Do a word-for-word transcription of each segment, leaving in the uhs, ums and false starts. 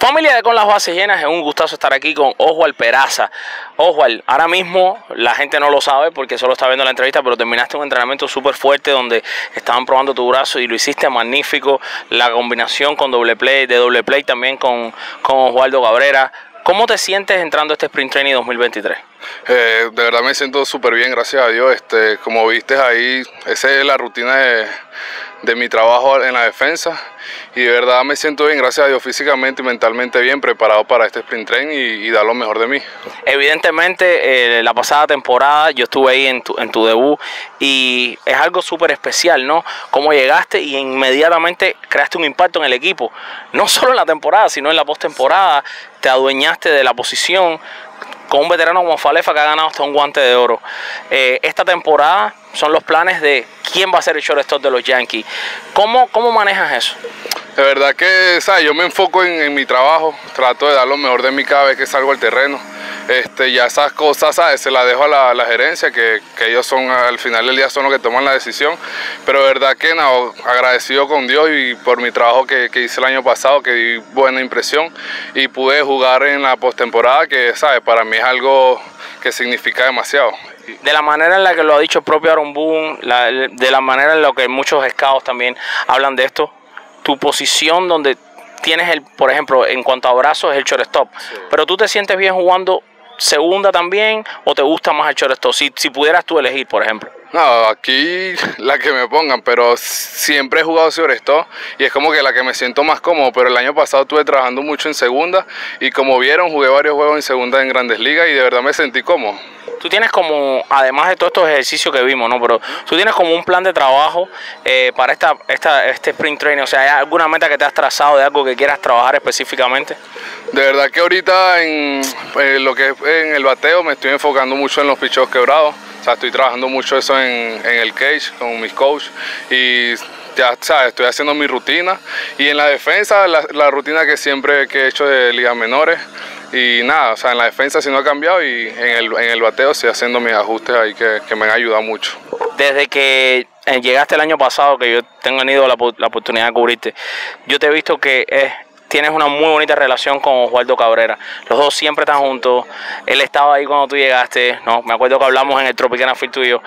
Familia de Con las Bases Llenas, es un gustazo estar aquí con Oswald Peraza. Oswald, ahora mismo la gente no lo sabe porque solo está viendo la entrevista, pero terminaste un entrenamiento súper fuerte donde estaban probando tu brazo y lo hiciste magnífico. La combinación con doble play, de doble play también con, con Oswaldo Cabrera. ¿Cómo te sientes entrando a este Spring Training dos mil veintitrés? Eh, de verdad me siento súper bien, gracias a Dios. Este, como viste ahí, esa es la rutina de... de mi trabajo en la defensa, y de verdad me siento bien, gracias a Dios, físicamente y mentalmente bien preparado para este Spring Training y, y dar lo mejor de mí. Evidentemente, eh, la pasada temporada yo estuve ahí en tu, en tu debut y es algo súper especial, ¿no? Cómo llegaste y inmediatamente creaste un impacto en el equipo, no solo en la temporada, sino en la postemporada, te adueñaste de la posición con un veterano como Falefa que ha ganado hasta un guante de oro. Eh, esta temporada son los planes de quién va a ser el shortstop de los Yankees. ¿Cómo, cómo manejas eso? De verdad que, ¿sabes? Yo me enfoco en, en mi trabajo, trato de dar lo mejor de mí cada vez que salgo al terreno. Este, ya esas cosas, ¿sabes? Se las dejo a la, la gerencia, que, que ellos son, al final del día son los que toman la decisión. Pero de verdad que no, agradecido con Dios y por mi trabajo que, que hice el año pasado, que di buena impresión y pude jugar en la postemporada, que, ¿sabes? Para mí es algo que significa demasiado. De la manera en la que lo ha dicho el propio Aaron Boone, la, de la manera en la que muchos scouts también hablan de esto, tu posición donde tienes, el, por ejemplo, en cuanto a brazos es el shortstop, sí. Pero tú te sientes bien jugando segunda también, o te gusta más el shortstop, si, si pudieras tú elegir, por ejemplo. No, aquí la que me pongan, pero siempre he jugado shortstop y es como que la que me siento más cómodo, pero el año pasado estuve trabajando mucho en segunda y como vieron jugué varios juegos en segunda en Grandes Ligas y de verdad me sentí cómodo. Tú tienes como, además de todos estos ejercicios que vimos, ¿no? Pero tú tienes como un plan de trabajo eh, para esta, esta, este Spring Training. O sea, ¿hay alguna meta que te has trazado de algo que quieras trabajar específicamente? De verdad que ahorita en, en lo que es en el bateo me estoy enfocando mucho en los picheos quebrados. O sea, estoy trabajando mucho eso en, en el cage con mis coaches y ya, ¿sabes? Estoy haciendo mi rutina. Y en la defensa, la, la rutina que siempre que he hecho de ligas menores. Y nada, o sea, en la defensa sí no ha cambiado y en el, en el bateo estoy haciendo mis ajustes ahí que, que me han ayudado mucho. Desde que llegaste el año pasado, que yo tengo tenido la, la oportunidad de cubrirte, yo te he visto que es, tienes una muy bonita relación con Oswaldo Cabrera. Los dos siempre están juntos. Él estaba ahí cuando tú llegaste, ¿no? Me acuerdo que hablamos en el Tropicana Field tuyo.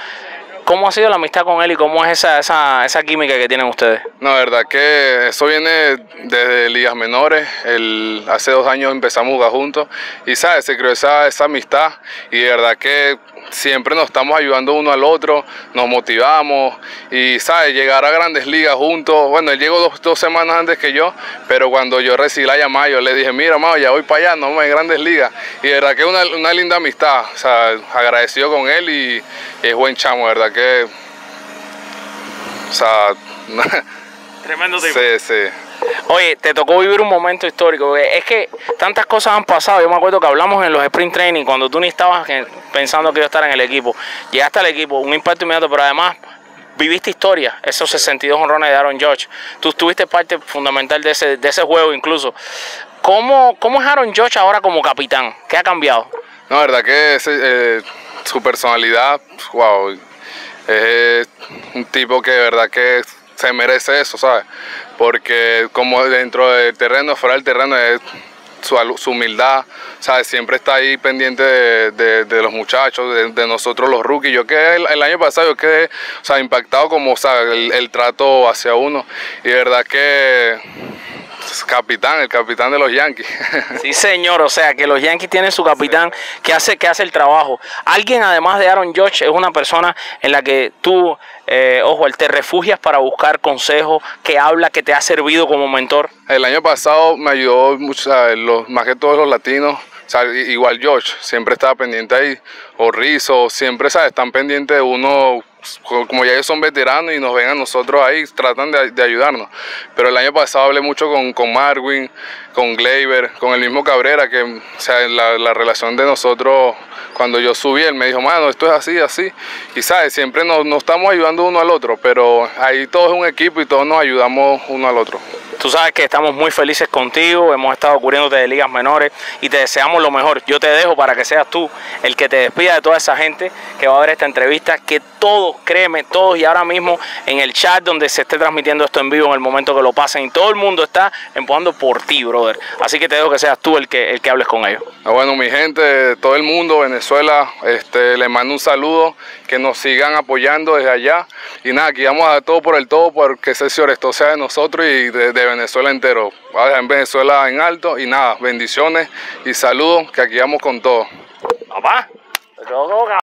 ¿Cómo ha sido la amistad con él y cómo es esa, esa, esa química que tienen ustedes? No, la verdad que eso viene desde ligas menores. El, hace dos años empezamos a jugar juntos y, ¿sabes? Se creó esa, esa amistad y de verdad que siempre nos estamos ayudando uno al otro, nos motivamos y, ¿sabes? Llegar a Grandes Ligas juntos. Bueno, él llegó dos, dos semanas antes que yo, pero cuando yo recibí la llamada, yo le dije, mira, mao, ya voy para allá, no vamos en Grandes Ligas. Y de verdad que es una, una linda amistad, o sea, agradecido con él y es buen chamo, de verdad que. Que, o sea, tremendo tipo. Sí, sí. Oye, te tocó vivir un momento histórico. Es que tantas cosas han pasado. Yo me acuerdo que hablamos en los Spring Training cuando tú ni estabas pensando que iba a estar en el equipo. Llegaste al equipo, un impacto inmediato, pero además viviste historia. Esos sesenta y dos honrones de Aaron Judge. Tú tuviste parte fundamental de ese, de ese juego incluso. ¿Cómo, cómo es Aaron Judge ahora como capitán? ¿Qué ha cambiado? No, la verdad que ese, eh, su personalidad, wow. Es un tipo que de verdad que se merece eso, ¿sabes? Porque como dentro del terreno, fuera del terreno, es su, su humildad, ¿sabes? Siempre está ahí pendiente de, de, de los muchachos, de, de nosotros los rookies. Yo quedé el, el año pasado, yo quedé, o sea, impactado como, ¿sabes? El, el trato hacia uno. Y de verdad que... capitán, el capitán de los Yankees. Sí, señor, o sea, que los Yankees tienen su capitán, sí, que hace que hace el trabajo. Alguien, además de Aaron Judge, es una persona en la que tú, eh, Oswald, te refugias para buscar consejos, que habla, que te ha servido como mentor. El año pasado me ayudó mucho, los, más que todos los latinos. O sea, igual George siempre estaba pendiente ahí, o Rizzo, siempre, ¿sabes? Están pendientes de uno, como ya ellos son veteranos y nos ven a nosotros ahí, tratan de, de ayudarnos. Pero el año pasado hablé mucho con, con Marwin, con Gleyber, con el mismo Cabrera, que, o sea, la, la relación de nosotros... Cuando yo subí, él me dijo, mano, esto es así, así. Y sabes, siempre nos, nos estamos ayudando uno al otro, pero ahí todo es un equipo y todos nos ayudamos uno al otro. Tú sabes que estamos muy felices contigo, hemos estado cubriéndote de ligas menores y te deseamos lo mejor. Yo te dejo para que seas tú el que te despida de toda esa gente que va a ver esta entrevista, que todos, créeme, todos y ahora mismo en el chat donde se esté transmitiendo esto en vivo en el momento que lo pasen y todo el mundo está empujando por ti, brother. Así que te dejo que seas tú el que, el que hables con ellos. Bueno, mi gente, todo el mundo, Venezuela, este, les mando un saludo, que nos sigan apoyando desde allá y nada, aquí vamos a dar todo por el todo, porque ese señor esto sea de nosotros y de, de Venezuela entero. Vamos a dejar en Venezuela en alto y nada, bendiciones y saludos, que aquí vamos con todo. Papá.